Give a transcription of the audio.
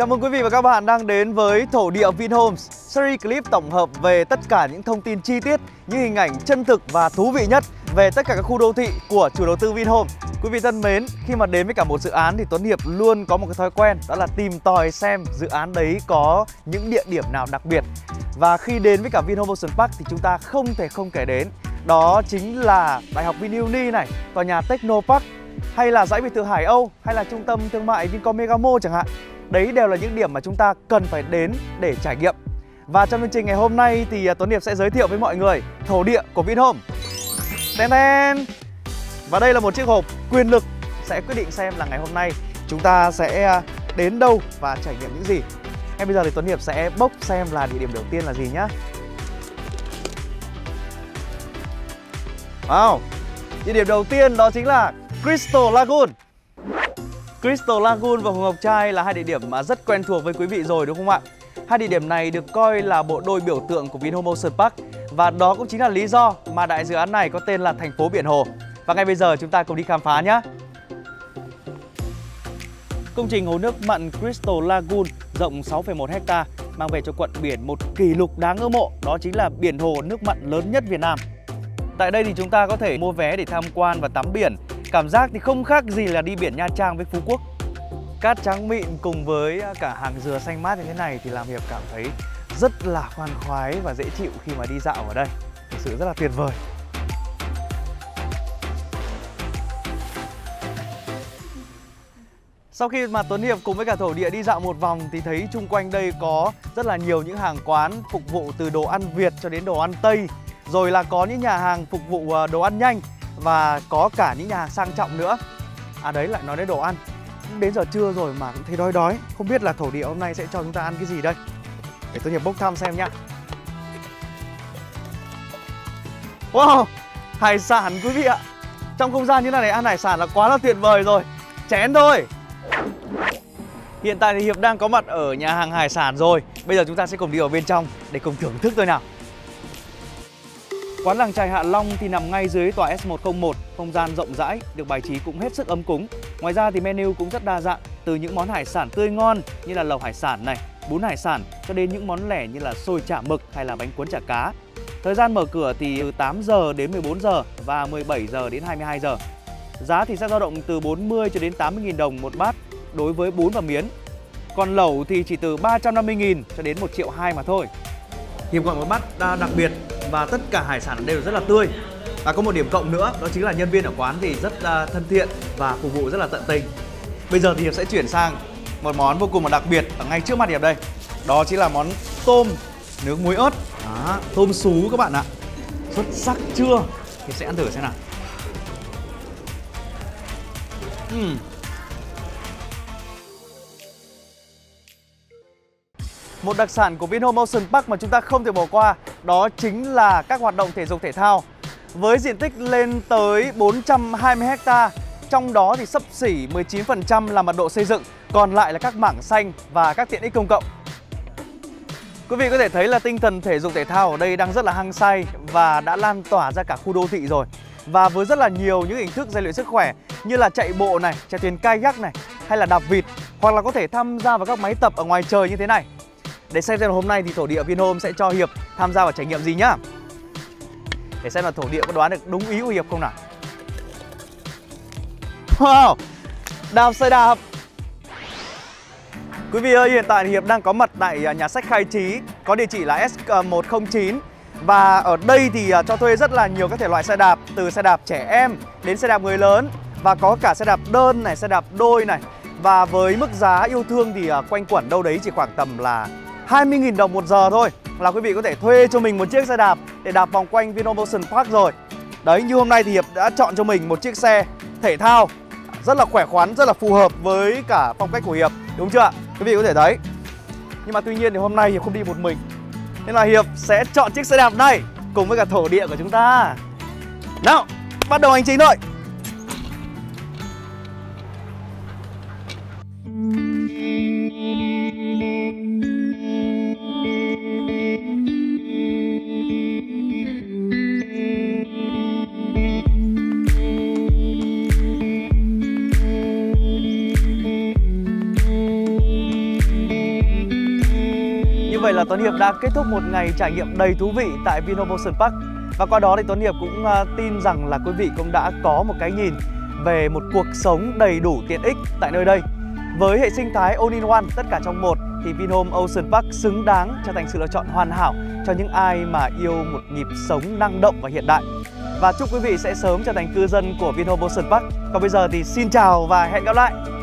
Chào mừng quý vị và các bạn đang đến với Thổ Địa Vinhomes, series clip tổng hợp về tất cả những thông tin chi tiết, những hình ảnh chân thực và thú vị nhất về tất cả các khu đô thị của chủ đầu tư Vinhomes. Quý vị thân mến, khi mà đến với cả một dự án thì Tuấn Hiệp luôn có một cái thói quen, đó là tìm tòi xem dự án đấy có những địa điểm nào đặc biệt. Và khi đến với cả Vinhomes Ocean Park thì chúng ta không thể không kể đến, đó chính là Đại học VinUni này, tòa nhà Technopark, hay là dãy biệt thự Hải Âu, hay là trung tâm thương mại Vincom Mega Mall chẳng hạn. Đấy đều là những điểm mà chúng ta cần phải đến để trải nghiệm. Và trong chương trình ngày hôm nay thì Tuấn Hiệp sẽ giới thiệu với mọi người thổ địa của Vinhomes. Và đây là một chiếc hộp quyền lực sẽ quyết định xem là ngày hôm nay chúng ta sẽ đến đâu và trải nghiệm những gì. Ngay bây giờ thì Tuấn Hiệp sẽ bốc xem là địa điểm đầu tiên là gì nhá. Wow, địa điểm đầu tiên đó chính là Crystal Lagoon. Crystal Lagoon và Hòn Ngọc Trai là hai địa điểm mà rất quen thuộc với quý vị rồi đúng không ạ? Hai địa điểm này được coi là bộ đôi biểu tượng của Vinhomes Ocean Park. Và đó cũng chính là lý do mà đại dự án này có tên là thành phố Biển Hồ. Và ngay bây giờ chúng ta cùng đi khám phá nhé. Công trình hồ nước mặn Crystal Lagoon rộng 6,1 ha mang về cho quận biển một kỷ lục đáng ngưỡng mộ, đó chính là biển hồ nước mặn lớn nhất Việt Nam. Tại đây thì chúng ta có thể mua vé để tham quan và tắm biển. Cảm giác thì không khác gì là đi biển Nha Trang với Phú Quốc. Cát trắng mịn cùng với cả hàng dừa xanh mát như thế này thì làm Hiệp cảm thấy rất là khoan khoái và dễ chịu khi mà đi dạo ở đây. Thực sự rất là tuyệt vời. Sau khi mà Tuấn Hiệp cùng với cả thổ địa đi dạo một vòng thì thấy chung quanh đây có rất là nhiều những hàng quán phục vụ từ đồ ăn Việt cho đến đồ ăn Tây. Rồi là có những nhà hàng phục vụ đồ ăn nhanh. Và có cả những nhà hàng sang trọng nữa. À đấy, lại nói đến đồ ăn. Đến giờ trưa rồi mà cũng thấy đói đói. Không biết là thổ địa hôm nay sẽ cho chúng ta ăn cái gì đây. Để tôi Hiệp bốc thăm xem nhá. Wow, hải sản quý vị ạ. Trong không gian như thế này ăn hải sản là quá là tuyệt vời rồi. Chén thôi. Hiện tại thì Hiệp đang có mặt ở nhà hàng hải sản rồi. Bây giờ chúng ta sẽ cùng đi vào bên trong để cùng thưởng thức thôi nào. Quán Làng Chài Hạ Long thì nằm ngay dưới tòa S101, không gian rộng rãi, được bài trí cũng hết sức ấm cúng. Ngoài ra thì menu cũng rất đa dạng, từ những món hải sản tươi ngon như là lẩu hải sản này, bún hải sản cho đến những món lẻ như là xôi chả mực hay là bánh cuốn chả cá. Thời gian mở cửa thì từ 8 giờ đến 14 giờ và 17 giờ đến 22 giờ. Giá thì sẽ dao động từ 40 cho đến 80.000 đồng một bát đối với bún và miến. Còn lẩu thì chỉ từ 350.000 cho đến 1.200.000 mà thôi. Hiệp gọi một bát đặc biệt. Và tất cả hải sản đều rất là tươi. Và có một điểm cộng nữa, đó chính là nhân viên ở quán thì rất thân thiện và phục vụ rất là tận tình. Bây giờ thì Hiệp sẽ chuyển sang một món vô cùng là đặc biệt ở ngay trước mặt Hiệp đây. Đó chính là món tôm nướng muối ớt. Tôm sú các bạn ạ. Xuất sắc chưa? Hiệp sẽ ăn thử xem nào. Một đặc sản của Vinhomes Ocean Park mà chúng ta không thể bỏ qua đó chính là các hoạt động thể dục thể thao. Với diện tích lên tới 420 ha, trong đó thì xấp xỉ 19% là mặt độ xây dựng, còn lại là các mảng xanh và các tiện ích công cộng. Quý vị có thể thấy là tinh thần thể dục thể thao ở đây đang rất là hăng say và đã lan tỏa ra cả khu đô thị rồi. Và với rất là nhiều những hình thức rèn luyện sức khỏe như là chạy bộ này, chạy thuyền kayak này, hay là đạp vịt, hoặc là có thể tham gia vào các máy tập ở ngoài trời như thế này. Để xem hôm nay thì thổ địa Vinhomes sẽ cho Hiệp tham gia vào trải nghiệm gì nhá. Để xem là thổ địa có đoán được đúng ý của Hiệp không nào. Wow, đạp xe đạp. Quý vị ơi, hiện tại Hiệp đang có mặt tại nhà sách Khai Trí, có địa chỉ là S109. Và ở đây thì cho thuê rất là nhiều các thể loại xe đạp, từ xe đạp trẻ em đến xe đạp người lớn. Và có cả xe đạp đơn này, xe đạp đôi này. Và với mức giá yêu thương thì quanh quẩn đâu đấy chỉ khoảng tầm là 20.000 đồng một giờ thôi là quý vị có thể thuê cho mình một chiếc xe đạp để đạp vòng quanh Vinhomes Ocean Park rồi. Đấy, như hôm nay thì Hiệp đã chọn cho mình một chiếc xe thể thao rất là khỏe khoắn, rất là phù hợp với cả phong cách của Hiệp, đúng chưa ạ? Quý vị có thể thấy. Nhưng mà tuy nhiên thì hôm nay Hiệp không đi một mình, nên là Hiệp sẽ chọn chiếc xe đạp này cùng với cả thổ địa của chúng ta. Nào, bắt đầu hành trình thôi. Như vậy là Tuấn Hiệp đã kết thúc một ngày trải nghiệm đầy thú vị tại Vinhomes Ocean Park. Và qua đó thì Tuấn Hiệp cũng tin rằng là quý vị cũng đã có một cái nhìn về một cuộc sống đầy đủ tiện ích tại nơi đây. Với hệ sinh thái All in One, tất cả trong một, thì Vinhomes Ocean Park xứng đáng trở thành sự lựa chọn hoàn hảo cho những ai mà yêu một nhịp sống năng động và hiện đại. Và chúc quý vị sẽ sớm trở thành cư dân của Vinhomes Ocean Park. Còn bây giờ thì xin chào và hẹn gặp lại!